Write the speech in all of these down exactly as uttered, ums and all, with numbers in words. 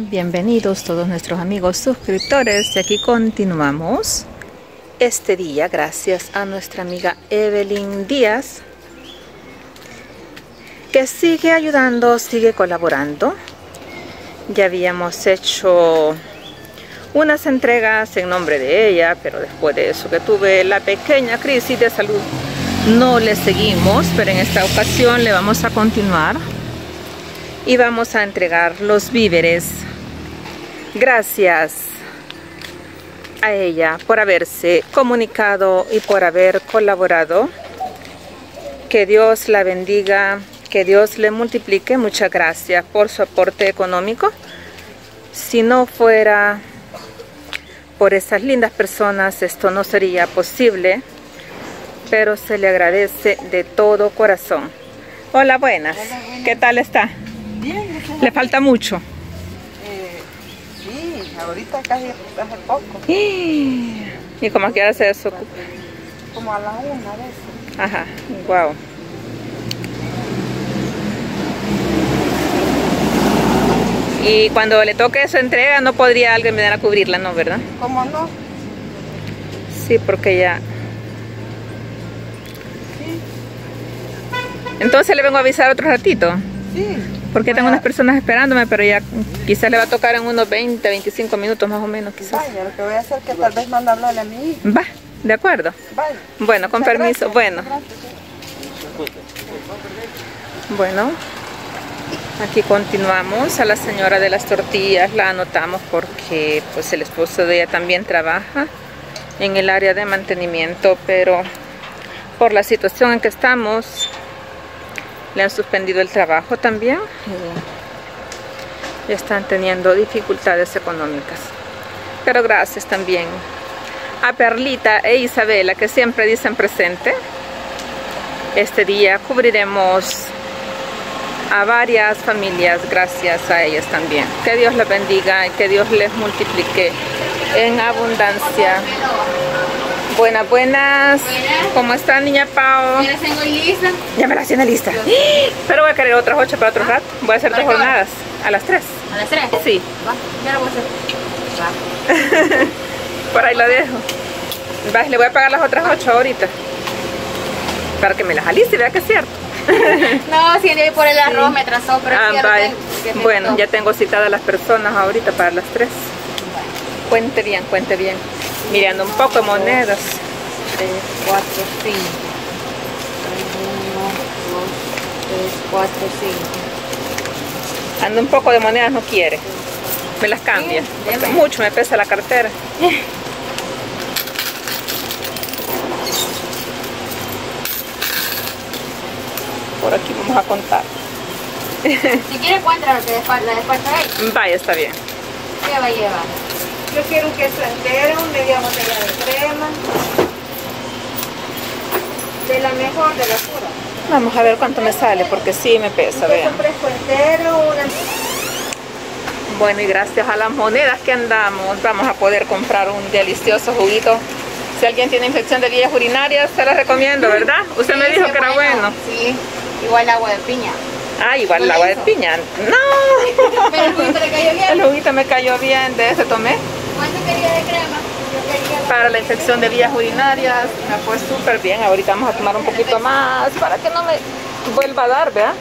Bienvenidos todos nuestros amigos suscriptores. Y aquí continuamos este día gracias a nuestra amiga Evelyn Díaz, que sigue ayudando, sigue colaborando. Ya habíamos hecho unas entregas en nombre de ella, pero después de eso que tuve la pequeña crisis de salud no le seguimos, pero en esta ocasión le vamos a continuar y vamos a entregar los víveres gracias a ella por haberse comunicado y por haber colaborado. Que Dios la bendiga, que Dios le multiplique. Muchas gracias por su aporte económico. Si no fuera por esas lindas personas, esto no sería posible, pero se le agradece de todo corazón. Hola, buenas. Hola, buenas. ¿Qué tal está? Bien. Gracias. ¿Le falta mucho? Eh, sí, ahorita casi hace poco. ¿Y, ¿Y cómo quiera se desocupa? Como a la una a veces. Ajá, guau. Wow. Y cuando le toque su entrega, no podría alguien venir a cubrirla, ¿no? ¿Verdad? ¿Cómo no? Sí, porque ya... Sí. Entonces le vengo a avisar otro ratito. Sí. Porque bueno, tengo unas personas esperándome, pero ya quizás le va a tocar en unos veinte, veinticinco minutos más o menos, quizás. Vaya, lo que voy a hacer es que tal vez mandarlo a mí. Va, de acuerdo. Vaya. Bueno, con muchas permiso. Gracias. Bueno. Gracias. Bueno. Aquí continuamos. A la señora de las tortillas la anotamos porque pues el esposo de ella también trabaja en el área de mantenimiento, pero por la situación en que estamos le han suspendido el trabajo también y están teniendo dificultades económicas. Pero gracias también a Perlita e Isabela, que siempre dicen presente. Este día cubriremos a varias familias gracias a ellas también. Que Dios las bendiga y que Dios les multiplique en abundancia. Buenas, buenas. ¿Cómo está, niña Pau? Ya las tengo lista. Ya me las tiene lista. Pero voy a querer otras ocho para otro rato. Voy a hacer dos jornadas. ¿A las tres? ¿A las tres? Sí. Va, ya lo voy a hacer. Por ahí lo dejo. Va, le voy a pagar las otras ocho ahorita. Para que me las aliste y vea que es cierto. No, si sí, por el arroz sí. Me atrasó, pero ah, vale. Tengo, bueno, tengo. Ya tengo citadas las personas ahorita para las tres. Vale. Cuente bien, cuente bien. Mirando un poco de monedas. tres, cuatro, cinco. uno, dos, tres, cuatro, cinco. Ando un poco de monedas, no quiere. Me las cambia. Sí, mucho me pesa la cartera. Por aquí vamos a contar. Si quiere encuentra lo que la desparta ahí. Vaya, está bien. ¿Qué va a llevar? Yo quiero un queso entero, media botella de crema. De la mejor, de la pura. Vamos a ver cuánto me sale, porque sí me pesa. Un queso fresco entero, una... Bueno, y gracias a las monedas que andamos, vamos a poder comprar un delicioso juguito. Si alguien tiene infección de vías urinarias, se la recomiendo, ¿verdad? Usted sí, me dijo que era bueno. bueno. Sí. Igual agua de piña. Ah, igual el agua de piña. ¡No! Pero el juguito le cayó bien. El juguito me cayó bien, de ese tomé. ¿Cuánto quería de crema? Quería para la infección de vías urinarias, me fue súper bien. Ahorita vamos a tomar un poquito más para que no me vuelva a dar, ¿verdad?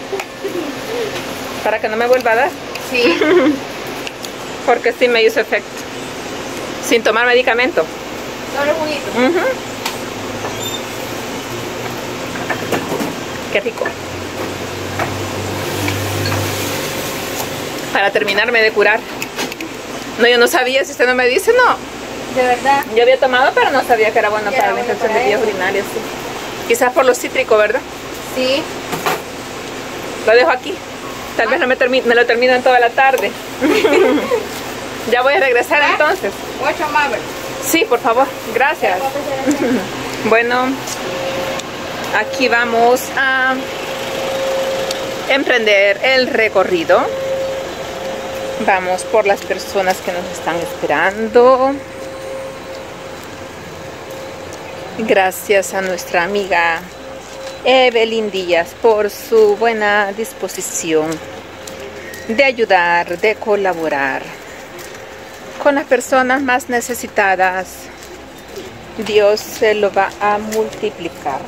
Para que no me vuelva a dar. Sí. Porque sí me hizo efecto. Sin tomar medicamento. Solo el juguito. Uh-huh. Qué rico. Para terminarme de curar. No, yo no sabía, si usted no me dice, no. De verdad. Yo había tomado, pero no sabía que era bueno para la infección de vías urinarias. Sí. Quizás por lo cítrico, ¿verdad? Sí. Lo dejo aquí. Tal ah. vez no me, me lo termino en toda la tarde. Ya voy a regresar ¿Ah? entonces. Ocho más. Sí, por favor. Gracias. Bueno. Aquí vamos a emprender el recorrido. Vamos por las personas que nos están esperando. Gracias a nuestra amiga Evelyn Díaz por su buena disposición de ayudar, de colaborar con las personas más necesitadas. Dios se lo va a multiplicar.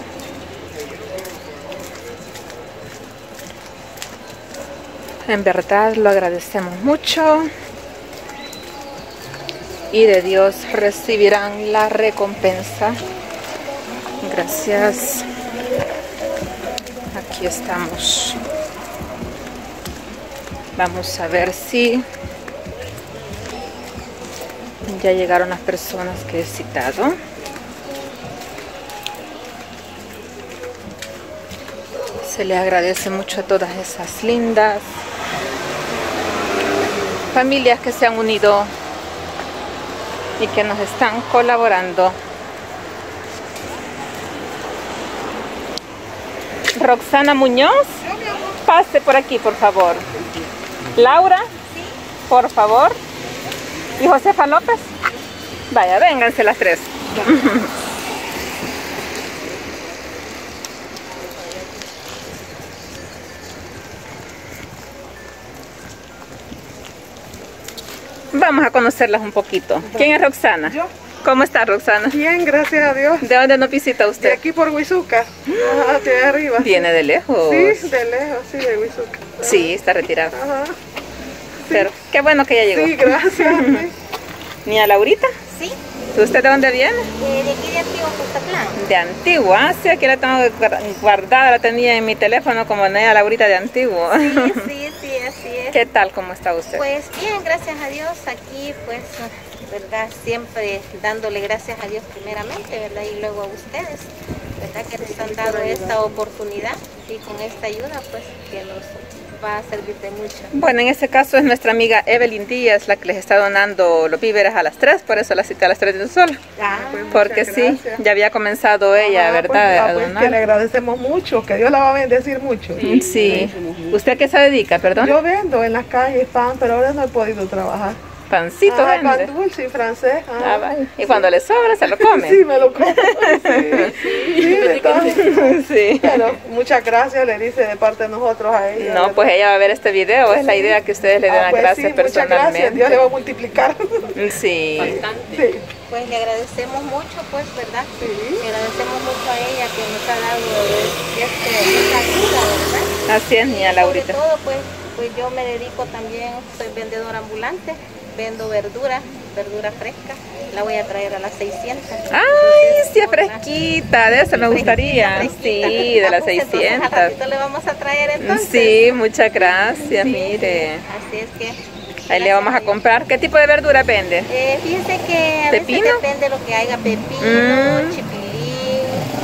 En verdad lo agradecemos mucho y de Dios recibirán la recompensa. Gracias. Aquí estamos. Vamos a ver si ya llegaron las personas que he citado. Se les agradece mucho a todas esas lindas familias que se han unido y que nos están colaborando. Roxana Muñoz, pase por aquí, por favor. Laura, por favor. Y Josefa López. Vaya, vénganse las tres. Vamos a conocerlas un poquito. ¿Quién es Roxana? Yo. ¿Cómo está, Roxana? Bien, gracias a Dios. ¿De dónde nos visita usted? De aquí por Huizuca, hacia arriba. ¿Viene de lejos? Sí, de lejos, sí, de Huizuca. Sí, está retirada. Ajá. Sí. Pero qué bueno que ya llegó. Sí, gracias. Sí. ¿Ni a Laurita? Sí. ¿Usted de dónde viene? Eh, de aquí de Antigua, Costa Plan. De Antigua, sí, aquí la tengo guardada, la tenía en mi teléfono como Nea Laurita de Antigua. Sí, sí, sí, así es. ¿Qué tal, cómo está usted? Pues bien, gracias a Dios, aquí pues, verdad, siempre dándole gracias a Dios primeramente, verdad, y luego a ustedes, verdad, que les han dado esta oportunidad y con esta ayuda pues que nos va a servir de mucho. Bueno, en este caso es nuestra amiga Evelyn Díaz la que les está donando los víveres a las tres, por eso la cita a las tres de un sol. Ah, pues porque sí, ya había comenzado ella, ah, ¿verdad? Pues, ah, pues, que le agradecemos mucho, que Dios la va a bendecir mucho. Sí. Sí. ¿Usted a qué se dedica, perdón? Yo vendo en las calles pan, pero ahora no he podido trabajar. Pancito, ah, pan dulce y francés. Ah, ah, vale. Y sí, cuando le sobra se lo come. Sí, me lo como. Sí, sí, sí, entonces, sí. Pero muchas gracias le dice de parte de nosotros a ella. No, ¿verdad? Pues ella va a ver este video, sí. Es la idea que ustedes le den las ah, pues gracias, sí, personalmente. Gracias. Dios le va a multiplicar. Sí. Bastante. Sí. Pues le agradecemos mucho, pues, ¿verdad? Sí. Le agradecemos mucho a ella que nos ha dado este, esta ayuda, ¿verdad? Así es, niña Laurita. Sobre todo, pues, pues yo me dedico también, soy vendedora ambulante. Vendo verdura, verdura fresca, la voy a traer a las seiscientas. ¡Ay, sí, es fresquita! De eso me gustaría. Fresquita, fresquita. Sí, de ah, las pues, seiscientas. Al ratito le vamos a traer entonces. Sí, muchas gracias, sí. Mire. Así es que... Ahí le vamos a comprar. ¿Qué tipo de verdura vende? Eh, fíjense que a veces depende de lo que haya. Pepino, mm. chipilín,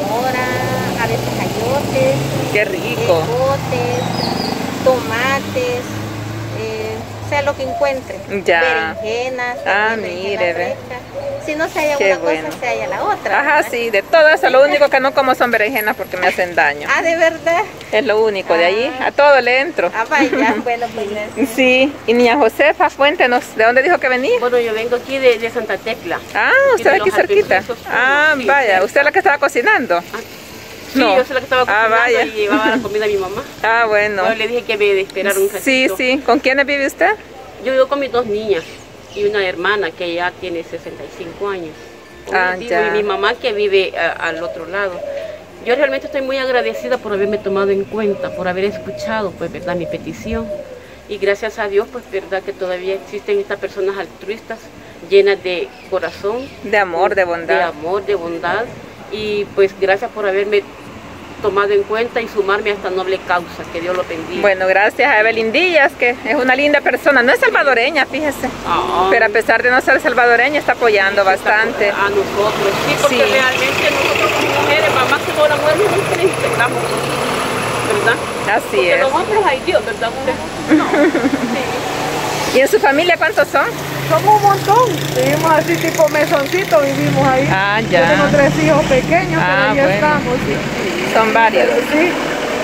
mora, a veces ayotes. ¡Qué rico! Ejotes, tomates... sea lo que encuentre, ya. Berenjenas, ah, mire, ve. Si no se halla una bueno. cosa, se halla la otra. Ajá, ¿verdad? Sí, de todo eso, lo único que no como son berenjenas porque me hacen daño. Ah, de verdad. Es lo único, ah. De allí a todo le entro. Ah, vaya, bueno, pues. Sí, y niña Josefa, cuéntenos, ¿de dónde dijo que venía? Bueno, yo vengo aquí de, de Santa Tecla. Ah, usted aquí cerquita. Ah, vaya, usted es la que estaba cocinando. Ah. Sí, no. Yo soy la que estaba cocinando, ah, vaya. Y llevaba la comida a mi mamá. Ah, bueno. Yo le dije que me esperara un ratito. Sí, sí. ¿Con quiénes vive usted? Yo vivo con mis dos niñas y una hermana que ya tiene sesenta y cinco años. Ah, ya. Y mi mamá que vive a, al otro lado. Yo realmente estoy muy agradecida por haberme tomado en cuenta, por haber escuchado, pues, verdad, mi petición. Y gracias a Dios, pues, verdad, que todavía existen estas personas altruistas llenas de corazón. De amor, de bondad. De amor, de bondad. Y, pues, gracias por haberme tomado en cuenta y sumarme a esta noble causa, que Dios lo bendiga. Bueno, gracias a Evelyn Díaz, que es una linda persona, no es salvadoreña, fíjese, ah, pero a pesar de no ser salvadoreña está apoyando bastante. Está a nosotros, sí, porque sí. Realmente nosotros como mujeres, mamá, que todas las mujeres nos respetamos, ¿verdad? Así porque es. Los hombres hay Dios, ¿verdad? No. Sí. ¿Y en su familia cuántos son? Somos un montón, vivimos así tipo mesoncito, vivimos ahí. Ah, ya. Yo tengo tres hijos pequeños, ah, pero ahí bueno. Estamos. Sí. Son varios. Pero sí,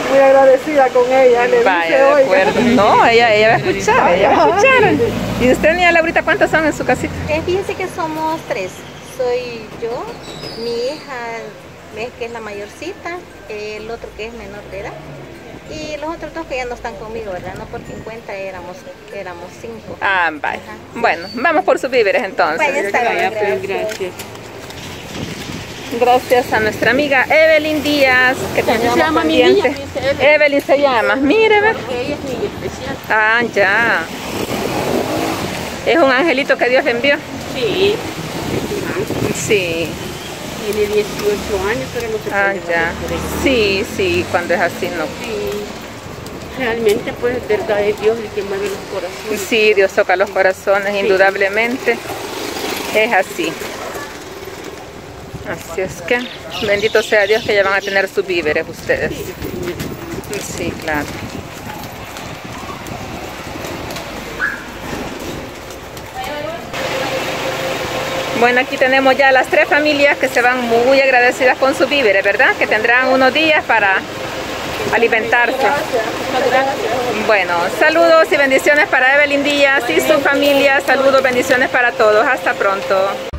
muy agradecida con ella. Le Vaya, dice, de acuerdo. No, ella, ella va a escuchar, ella va a escuchar. ¿Y usted, niña Laurita, cuántos son en su casita? Eh, fíjense que somos tres. Soy yo, mi hija, que es la mayorcita, el otro que es menor de edad. Y los otros dos que ya no están conmigo, ¿verdad? No, por cincuenta éramos, éramos cinco. Ah, vaya. Ajá. Bueno, vamos por sus víveres entonces. Pues está bien, gracias. gracias. Gracias a nuestra amiga Evelyn Díaz, que tenemos se llama mi niña, Evelyn. Evelyn se llama, mire, ¿verdad? Ella es niña especial. Ah, ya. ¿Es un angelito que Dios le envió? Sí. Sí. Tiene dieciocho años, pero no se puede. Ah, ya. Sí, sí, cuando es así, no. Sí. Realmente, pues, verdad es Dios el que mueve los corazones. Sí, Dios toca los corazones, sí. Indudablemente. Es así. Así es que, bendito sea Dios que ya van a tener sus víveres ustedes. Sí, claro. Bueno, aquí tenemos ya las tres familias que se van muy agradecidas con sus víveres, ¿verdad? Que tendrán unos días para alimentarse. Bueno, saludos y bendiciones para Evelyn Díaz y su familia. Saludos, bendiciones para todos. Hasta pronto.